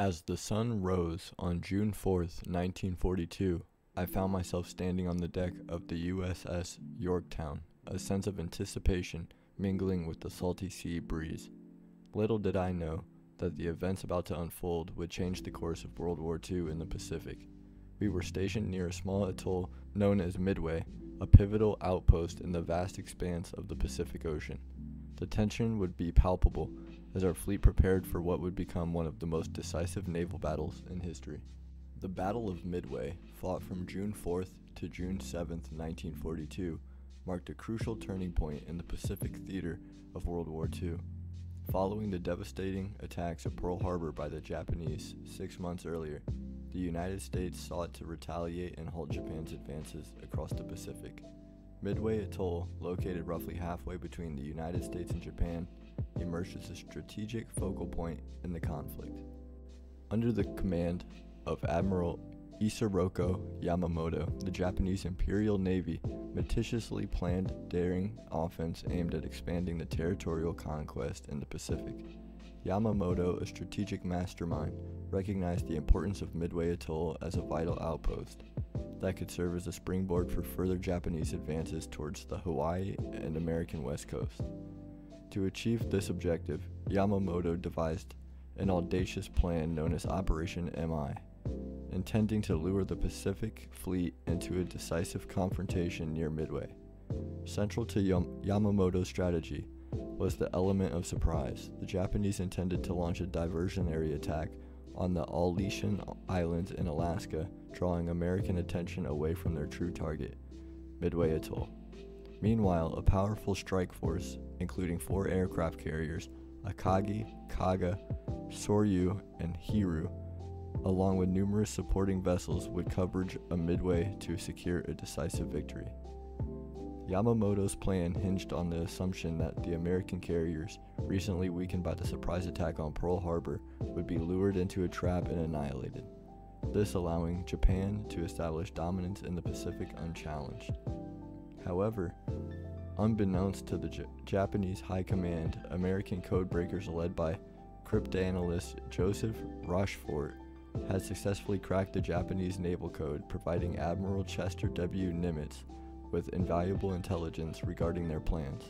As the sun rose on June 4th, 1942, I found myself standing on the deck of the USS Yorktown, a sense of anticipation mingling with the salty sea breeze. Little did I know that the events about to unfold would change the course of World War II in the Pacific. We were stationed near a small atoll known as Midway, a pivotal outpost in the vast expanse of the Pacific Ocean. The tension would be palpable as our fleet prepared for what would become one of the most decisive naval battles in history. The Battle of Midway, fought from June 4th to June 7th, 1942, marked a crucial turning point in the Pacific Theater of World War II. Following the devastating attacks of Pearl Harbor by the Japanese 6 months earlier, the United States sought to retaliate and halt Japan's advances across the Pacific. Midway Atoll, located roughly halfway between the United States and Japan, emerged as a strategic focal point in the conflict. Under the command of Admiral Isoroku Yamamoto, the Japanese Imperial Navy meticulously planned daring offense aimed at expanding the territorial conquest in the Pacific. Yamamoto, a strategic mastermind, recognized the importance of Midway Atoll as a vital outpost that could serve as a springboard for further Japanese advances towards the Hawaii and American West Coast. To achieve this objective, Yamamoto devised an audacious plan known as Operation MI, intending to lure the Pacific Fleet into a decisive confrontation near Midway. Central to Yamamoto's strategy was the element of surprise. The Japanese intended to launch a diversionary attack on the Aleutian Islands in Alaska, drawing American attention away from their true target, Midway Atoll. Meanwhile, a powerful strike force, including 4 aircraft carriers, Akagi, Kaga, Soryu, and Hiryu, along with numerous supporting vessels, would coverage a Midway to secure a decisive victory. Yamamoto's plan hinged on the assumption that the American carriers, recently weakened by the surprise attack on Pearl Harbor, would be lured into a trap and annihilated, this allowing Japan to establish dominance in the Pacific unchallenged. However, unbeknownst to the Japanese High Command, American codebreakers led by cryptanalyst Joseph Rochefort had successfully cracked the Japanese naval code, providing Admiral Chester W. Nimitz with invaluable intelligence regarding their plans.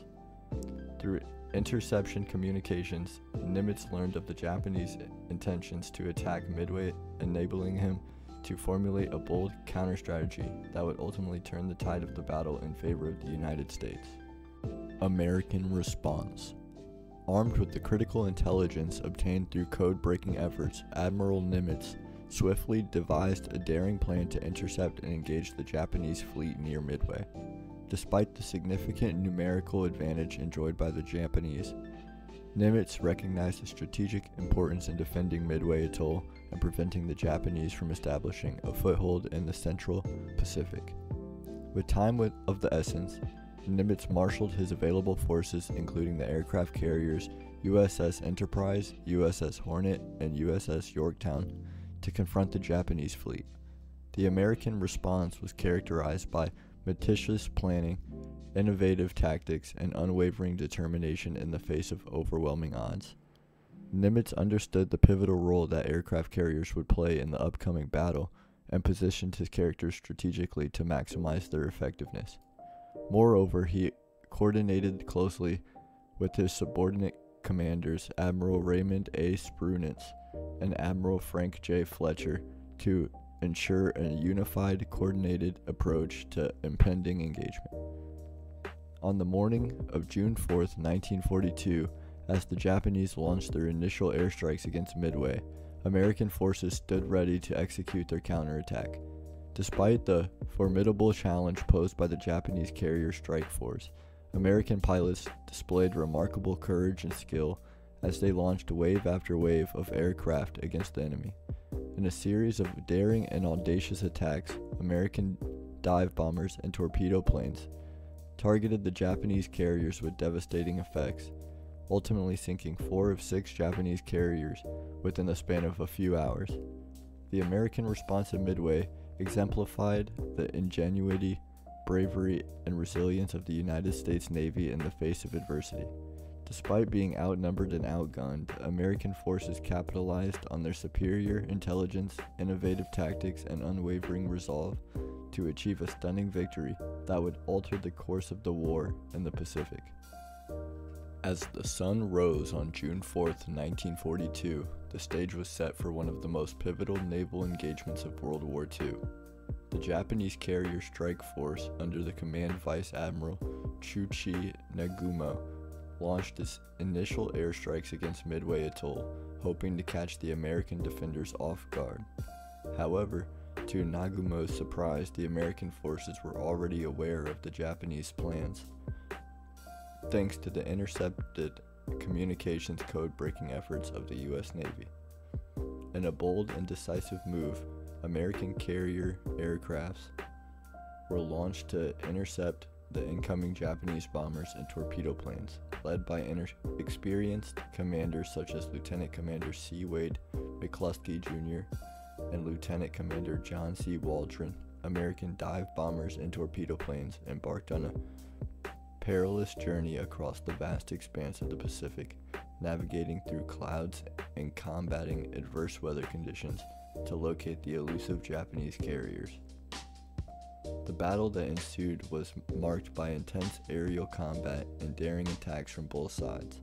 Through interception communications, Nimitz learned of the Japanese intentions to attack Midway, enabling him to formulate a bold counter-strategy that would ultimately turn the tide of the battle in favor of the United States. American response. Armed with the critical intelligence obtained through code-breaking efforts, Admiral Nimitz swiftly devised a daring plan to intercept and engage the Japanese fleet near Midway. Despite the significant numerical advantage enjoyed by the Japanese, Nimitz recognized the strategic importance in defending Midway Atoll and preventing the Japanese from establishing a foothold in the Central Pacific. With time of the essence, Nimitz marshaled his available forces, including the aircraft carriers USS Enterprise, USS Hornet, and USS Yorktown, to confront the Japanese fleet. The American response was characterized by meticulous planning, innovative tactics, and unwavering determination in the face of overwhelming odds. Nimitz understood the pivotal role that aircraft carriers would play in the upcoming battle and positioned his characters strategically to maximize their effectiveness. Moreover, he coordinated closely with his subordinate commanders, Admiral Raymond A. Spruance and Admiral Frank J. Fletcher, to ensure a unified, coordinated approach to impending engagement. On the morning of June 4th, 1942, as the Japanese launched their initial airstrikes against Midway, American forces stood ready to execute their counterattack. Despite the formidable challenge posed by the Japanese carrier strike force, American pilots displayed remarkable courage and skill as they launched wave after wave of aircraft against the enemy. In a series of daring and audacious attacks, American dive bombers and torpedo planes targeted the Japanese carriers with devastating effects, ultimately sinking 4 of 6 Japanese carriers within the span of a few hours. The American response at Midway exemplified the ingenuity, bravery, and resilience of the United States Navy in the face of adversity. Despite being outnumbered and outgunned, American forces capitalized on their superior intelligence, innovative tactics, and unwavering resolve to achieve a stunning victory that would alter the course of the war in the Pacific. As the sun rose on June 4, 1942, the stage was set for one of the most pivotal naval engagements of World War II. The Japanese carrier strike force under the command Vice Admiral Chūichi Nagumo launched its initial airstrikes against Midway Atoll, hoping to catch the American defenders off guard. However, to Nagumo's surprise, the American forces were already aware of the Japanese plans, thanks to the intercepted communications code-breaking efforts of the U.S. Navy. In a bold and decisive move, American carrier aircrafts were launched to intercept the incoming Japanese bombers and torpedo planes, led by experienced commanders such as Lieutenant Commander C. Wade McCluskey Jr. and Lieutenant Commander John C. Waldron. American dive bombers and torpedo planes embarked on a perilous journey across the vast expanse of the Pacific, navigating through clouds and combating adverse weather conditions to locate the elusive Japanese carriers. The battle that ensued was marked by intense aerial combat and daring attacks from both sides.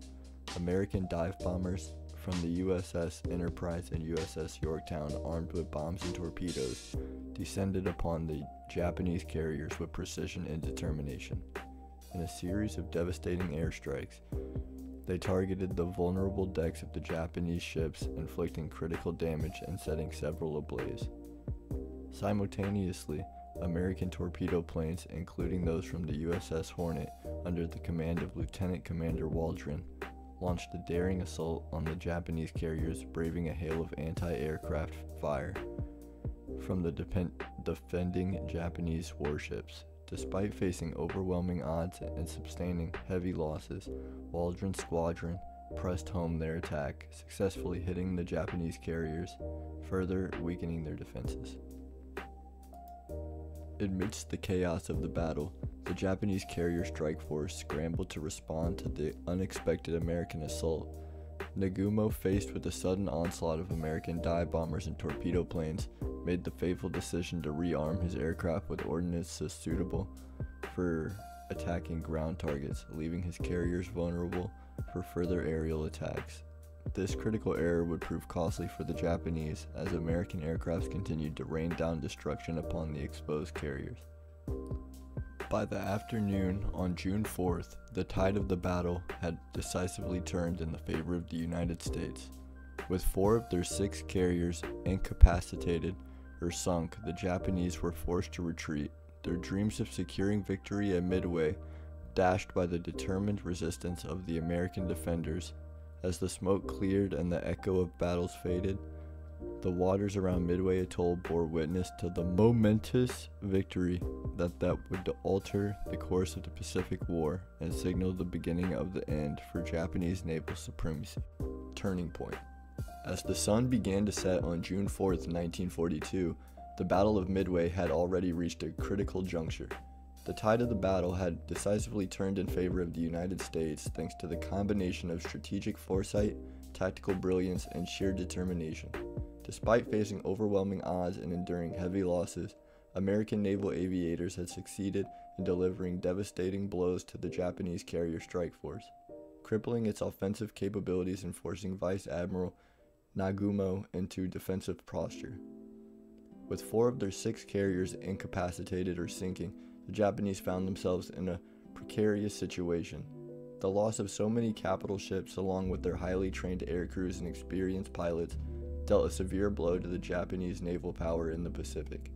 American dive bombers from the USS Enterprise and USS Yorktown, armed with bombs and torpedoes, descended upon the Japanese carriers with precision and determination. In a series of devastating airstrikes, they targeted the vulnerable decks of the Japanese ships, inflicting critical damage and setting several ablaze. Simultaneously, American torpedo planes, including those from the USS Hornet under the command of Lieutenant Commander Waldron, launched a daring assault on the Japanese carriers, braving a hail of anti-aircraft fire from the defending Japanese warships. Despite facing overwhelming odds and sustaining heavy losses, Waldron's squadron pressed home their attack, successfully hitting the Japanese carriers, further weakening their defenses. Amidst the chaos of the battle, the Japanese carrier strike force scrambled to respond to the unexpected American assault. Nagumo, faced with a sudden onslaught of American dive bombers and torpedo planes, made the fateful decision to rearm his aircraft with ordnance suitable for attacking ground targets, leaving his carriers vulnerable for further aerial attacks. This critical error would prove costly for the Japanese, as American aircrafts continued to rain down destruction upon the exposed carriers. By the afternoon on June 4th, the tide of the battle had decisively turned in the favor of the United States. With 4 of their 6 carriers incapacitated or sunk, the Japanese were forced to retreat, their dreams of securing victory at Midway dashed by the determined resistance of the American defenders. As the smoke cleared and the echo of battles faded, the waters around Midway Atoll bore witness to the momentous victory that would alter the course of the Pacific War and signal the beginning of the end for Japanese naval supremacy. Turning point. As the sun began to set on June 4, 1942, the Battle of Midway had already reached a critical juncture. The tide of the battle had decisively turned in favor of the United States thanks to the combination of strategic foresight, tactical brilliance, and sheer determination. Despite facing overwhelming odds and enduring heavy losses, American naval aviators had succeeded in delivering devastating blows to the Japanese carrier strike force, crippling its offensive capabilities and forcing Vice Admiral Nagumo into defensive posture. With 4 of their 6 carriers incapacitated or sinking, the Japanese found themselves in a precarious situation. The loss of so many capital ships, along with their highly trained air crews and experienced pilots, dealt a severe blow to the Japanese naval power in the Pacific.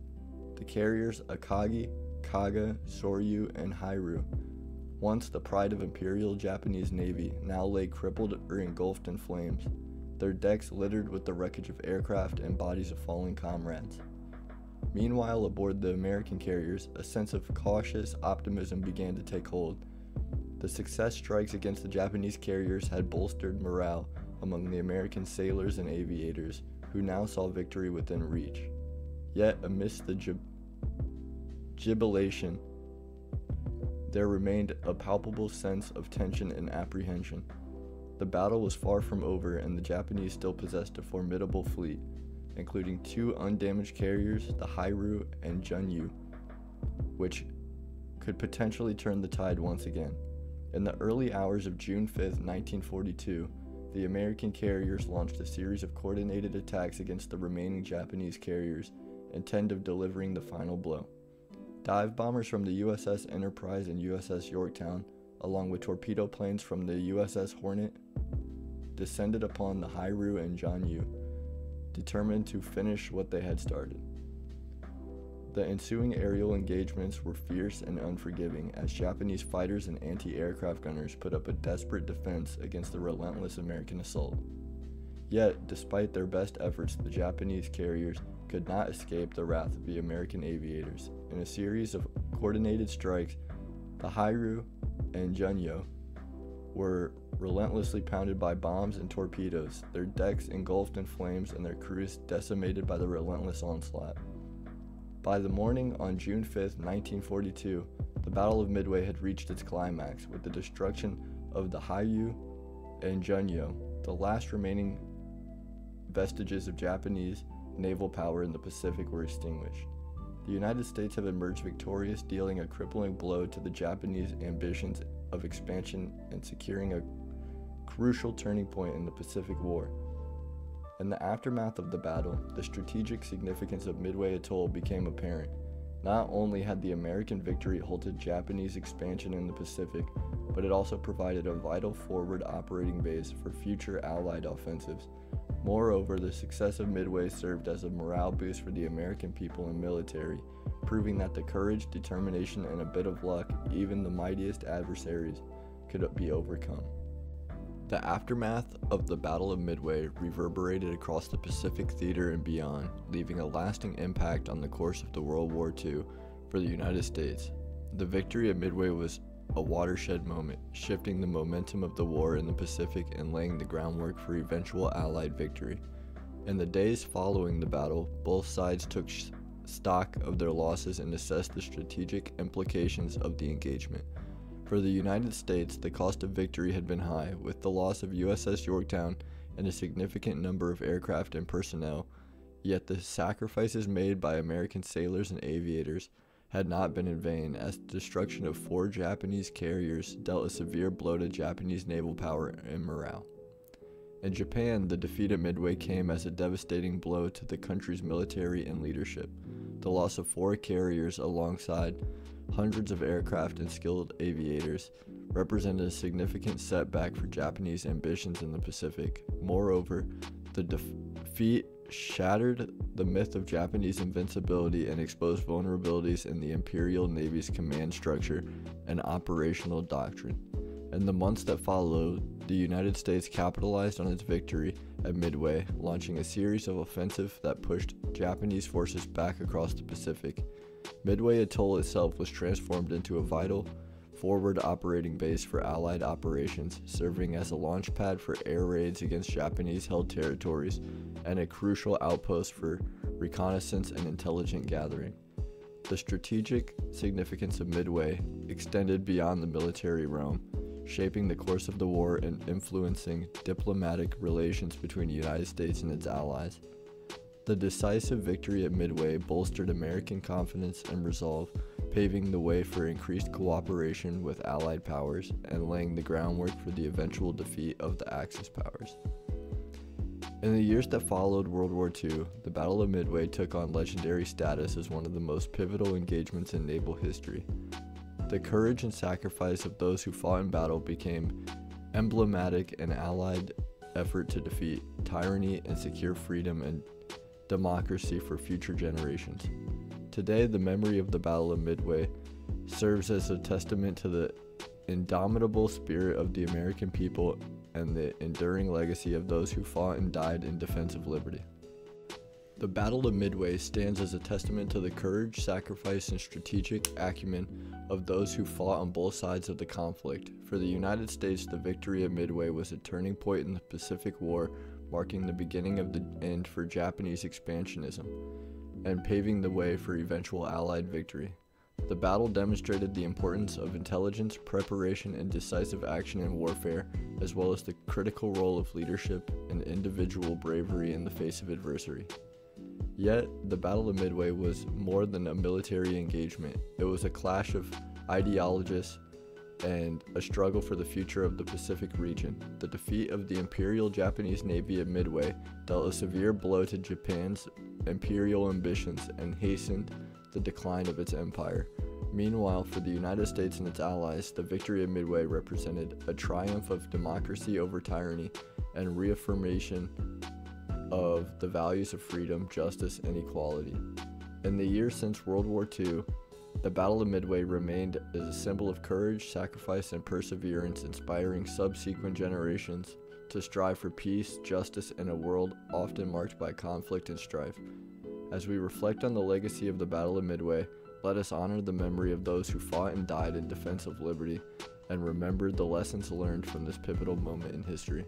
The carriers Akagi, Kaga, Soryu, and Hiryu, once the pride of Imperial Japanese Navy, now lay crippled or engulfed in flames, their decks littered with the wreckage of aircraft and bodies of fallen comrades. Meanwhile, aboard the American carriers, a sense of cautious optimism began to take hold. The success strikes against the Japanese carriers had bolstered morale among the American sailors and aviators, who now saw victory within reach. Yet, amidst the jubilation, there remained a palpable sense of tension and apprehension. The battle was far from over, and the Japanese still possessed a formidable fleet, including two undamaged carriers, the Hiryu and Junyo, which could potentially turn the tide once again. In the early hours of June 5, 1942, the American carriers launched a series of coordinated attacks against the remaining Japanese carriers, intent of delivering the final blow. Dive bombers from the USS Enterprise and USS Yorktown, along with torpedo planes from the USS Hornet, descended upon the Hiryu and Junyo, determined to finish what they had started. The ensuing aerial engagements were fierce and unforgiving as Japanese fighters and anti-aircraft gunners put up a desperate defense against the relentless American assault. Yet, despite their best efforts, the Japanese carriers could not escape the wrath of the American aviators. In a series of coordinated strikes, the Hiryu and Junyo were relentlessly pounded by bombs and torpedoes, their decks engulfed in flames and their crews decimated by the relentless onslaught. By the morning on June 5, 1942, the Battle of Midway had reached its climax with the destruction of the Hiryu and Junyo, the last remaining vestiges of Japanese naval power in the Pacific were extinguished. The United States have emerged victorious, dealing a crippling blow to the Japanese ambitions of expansion and securing a crucial turning point in the Pacific War. In the aftermath of the battle, the strategic significance of Midway Atoll became apparent. Not only had the American victory halted Japanese expansion in the Pacific, but it also provided a vital forward operating base for future Allied offensives. Moreover, the success of Midway served as a morale boost for the American people and military, proving that the courage, determination, and a bit of luck, even the mightiest adversaries, could be overcome. The aftermath of the Battle of Midway reverberated across the Pacific Theater and beyond, leaving a lasting impact on the course of the World War II for the United States. The victory at Midway was a watershed moment, shifting the momentum of the war in the Pacific and laying the groundwork for eventual Allied victory. In the days following the battle, both sides took stock of their losses and assessed the strategic implications of the engagement. For the United States, the cost of victory had been high, with the loss of USS Yorktown and a significant number of aircraft and personnel, yet the sacrifices made by American sailors and aviators had not been in vain, as the destruction of four Japanese carriers dealt a severe blow to Japanese naval power and morale. In Japan, the defeat at Midway came as a devastating blow to the country's military and leadership. The loss of four carriers alongside hundreds of aircraft and skilled aviators represented a significant setback for Japanese ambitions in the Pacific. Moreover, the defeat shattered the myth of Japanese invincibility and exposed vulnerabilities in the Imperial Navy's command structure and operational doctrine. In the months that followed, the United States capitalized on its victory at Midway, launching a series of offensives that pushed Japanese forces back across the Pacific. Midway Atoll itself was transformed into a vital forward operating base for Allied operations, serving as a launch pad for air raids against Japanese-held territories and a crucial outpost for reconnaissance and intelligence gathering. The strategic significance of Midway extended beyond the military realm, shaping the course of the war and influencing diplomatic relations between the United States and its allies. The decisive victory at Midway bolstered American confidence and resolve, paving the way for increased cooperation with Allied powers and laying the groundwork for the eventual defeat of the Axis powers. In the years that followed World War II, the Battle of Midway took on legendary status as one of the most pivotal engagements in naval history. The courage and sacrifice of those who fought in battle became emblematic in Allied effort to defeat tyranny and secure freedom and democracy for future generations. Today, the memory of the Battle of Midway serves as a testament to the indomitable spirit of the American people and the enduring legacy of those who fought and died in defense of liberty. The Battle of Midway stands as a testament to the courage, sacrifice, and strategic acumen of those who fought on both sides of the conflict. For the United States, the victory at Midway was a turning point in the Pacific War, marking the beginning of the end for Japanese expansionism and paving the way for eventual Allied victory. The battle demonstrated the importance of intelligence, preparation, and decisive action in warfare, as well as the critical role of leadership and individual bravery in the face of adversity. Yet, the Battle of Midway was more than a military engagement. It was a clash of ideologies and a struggle for the future of the Pacific region. The defeat of the Imperial Japanese Navy at Midway dealt a severe blow to Japan's imperial ambitions and hastened the decline of its empire. Meanwhile, for the United States and its allies, the victory at Midway represented a triumph of democracy over tyranny and reaffirmation of the values of freedom, justice, and equality. In the years since World War II, the Battle of Midway remained as a symbol of courage, sacrifice, and perseverance, inspiring subsequent generations to strive for peace, justice, and a world often marked by conflict and strife. As we reflect on the legacy of the Battle of Midway, let us honor the memory of those who fought and died in defense of liberty and remember the lessons learned from this pivotal moment in history.